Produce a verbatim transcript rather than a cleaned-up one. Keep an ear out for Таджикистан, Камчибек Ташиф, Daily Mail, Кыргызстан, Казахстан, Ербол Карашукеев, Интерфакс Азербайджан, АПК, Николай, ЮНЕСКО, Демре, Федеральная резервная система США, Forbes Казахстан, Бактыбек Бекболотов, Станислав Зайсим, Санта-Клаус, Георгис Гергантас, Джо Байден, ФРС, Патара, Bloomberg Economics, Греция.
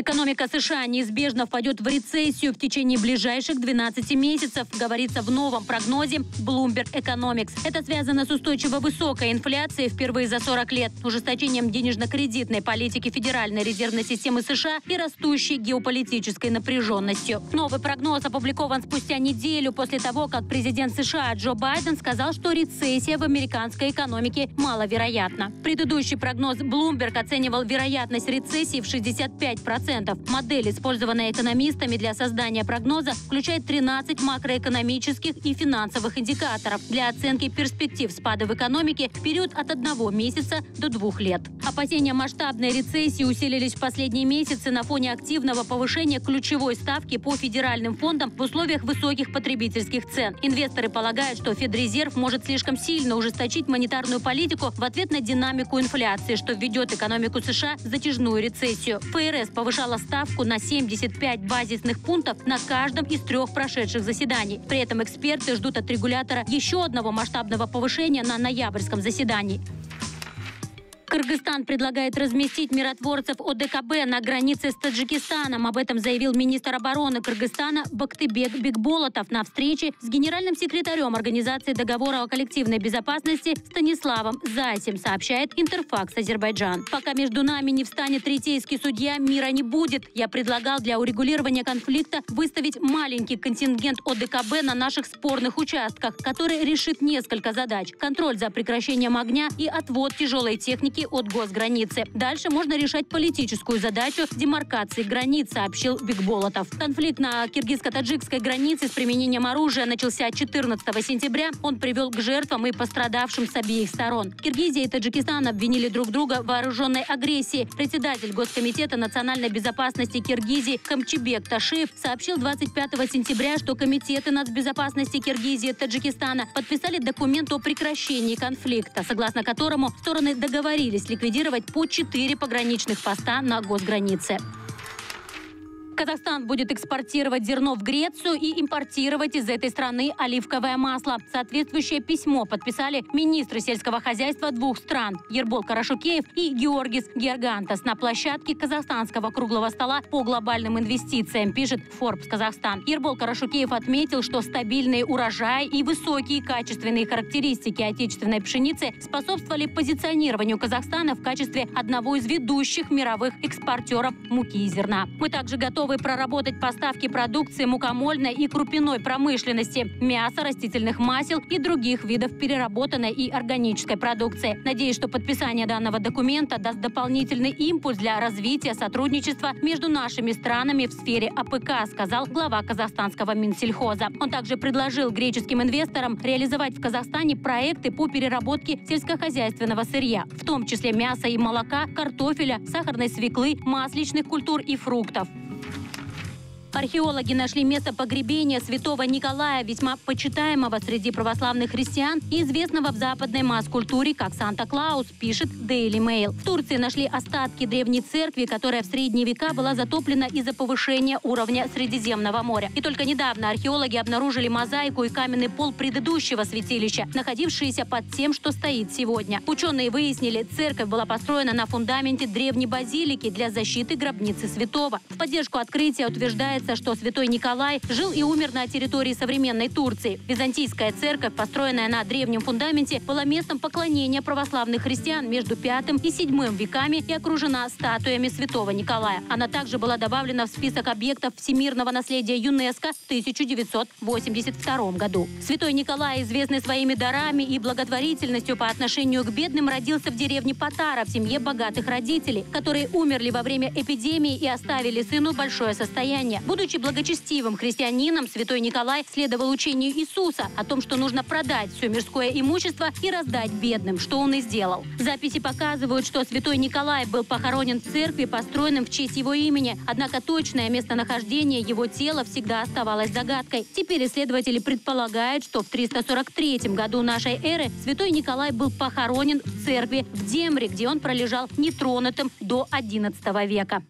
Экономика США неизбежно впадет в рецессию в течение ближайших двенадцати месяцев, говорится в новом прогнозе Bloomberg Economics. Это связано с устойчиво высокой инфляцией впервые за сорок лет, ужесточением денежно-кредитной политики Федеральной резервной системы США и растущей геополитической напряженностью. Новый прогноз опубликован спустя неделю после того, как президент США Джо Байден сказал, что рецессия в американской экономике маловероятна. Предыдущий прогноз Bloomberg оценивал вероятность рецессии в шестьдесят пять процентов. Модель, использованная экономистами для создания прогноза, включает тринадцать макроэкономических и финансовых индикаторов для оценки перспектив спада в экономике в период от одного месяца до двух лет. Опасения масштабной рецессии усилились в последние месяцы на фоне активного повышения ключевой ставки по федеральным фондам в условиях высоких потребительских цен. Инвесторы полагают, что Федрезерв может слишком сильно ужесточить монетарную политику в ответ на динамику инфляции, что введет экономику США в затяжную рецессию. ФРС повышает ставку на семьдесят пять базисных пунктов на каждом из трех прошедших заседаний. При этом эксперты ждут от регулятора еще одного масштабного повышения на ноябрьском заседании. Кыргызстан предлагает разместить миротворцев о дэ ка бэ на границе с Таджикистаном. Об этом заявил министр обороны Кыргызстана Бактыбек Бекболотов на встрече с генеральным секретарем Организации договора о коллективной безопасности Станиславом Зайсим, сообщает Интерфакс Азербайджан. «Пока между нами не встанет третейский судья, мира не будет. Я предлагал для урегулирования конфликта выставить маленький контингент о дэ ка бэ на наших спорных участках, который решит несколько задач: контроль за прекращением огня и отвод тяжелой техники от госграницы. Дальше можно решать политическую задачу демаркации границ», сообщил Бекболотов. Конфликт на киргизско-таджикской границе с применением оружия начался четырнадцатого сентября. Он привел к жертвам и пострадавшим с обеих сторон. Киргизия и Таджикистан обвинили друг друга в вооруженной агрессии. Председатель Госкомитета национальной безопасности Киргизии Камчибек Ташиф сообщил двадцать пятого сентября, что комитеты нацбезопасности Киргизии и Таджикистана подписали документ о прекращении конфликта, согласно которому стороны договорились ликвидировать по четыре пограничных поста на госгранице. Казахстан будет экспортировать зерно в Грецию и импортировать из этой страны оливковое масло. Соответствующее письмо подписали министры сельского хозяйства двух стран Ербол Карашукеев и Георгис Гергантас на площадке казахстанского круглого стола по глобальным инвестициям, пишет Forbes Казахстан. Ербол Карашукеев отметил, что стабильные урожаи и высокие качественные характеристики отечественной пшеницы способствовали позиционированию Казахстана в качестве одного из ведущих мировых экспортеров муки и зерна. Мы также готовы проработать поставки продукции мукомольной и крупяной промышленности, мяса, растительных масел и других видов переработанной и органической продукции. Надеюсь, что подписание данного документа даст дополнительный импульс для развития сотрудничества между нашими странами в сфере а пэ ка, сказал глава казахстанского Минсельхоза. Он также предложил греческим инвесторам реализовать в Казахстане проекты по переработке сельскохозяйственного сырья, в том числе мяса и молока, картофеля, сахарной свеклы, масличных культур и фруктов. Археологи нашли место погребения святого Николая, весьма почитаемого среди православных христиан и известного в западной масс-культуре как Санта-Клаус, пишет Daily Mail. В Турции нашли остатки древней церкви, которая в средние века была затоплена из-за повышения уровня Средиземного моря. И только недавно археологи обнаружили мозаику и каменный пол предыдущего святилища, находившиеся под тем, что стоит сегодня. Ученые выяснили, церковь была построена на фундаменте древней базилики для защиты гробницы святого. В поддержку открытия утверждает, что святой Николай жил и умер на территории современной Турции. Византийская церковь, построенная на древнем фундаменте, была местом поклонения православных христиан между пятым и седьмым веками и окружена статуями святого Николая. Она также была добавлена в список объектов всемирного наследия ЮНЕСКО в тысяча девятьсот восемьдесят втором году. Святой Николай, известный своими дарами и благотворительностью по отношению к бедным, родился в деревне Патара в семье богатых родителей, которые умерли во время эпидемии и оставили сыну большое состояние. Будучи благочестивым христианином, святой Николай следовал учению Иисуса о том, что нужно продать все мирское имущество и раздать бедным, что он и сделал. Записи показывают, что святой Николай был похоронен в церкви, построенном в честь его имени, однако точное местонахождение его тела всегда оставалось загадкой. Теперь исследователи предполагают, что в триста сорок третьем году нашей эры святой Николай был похоронен в церкви в Демре, где он пролежал нетронутым до одиннадцатого века.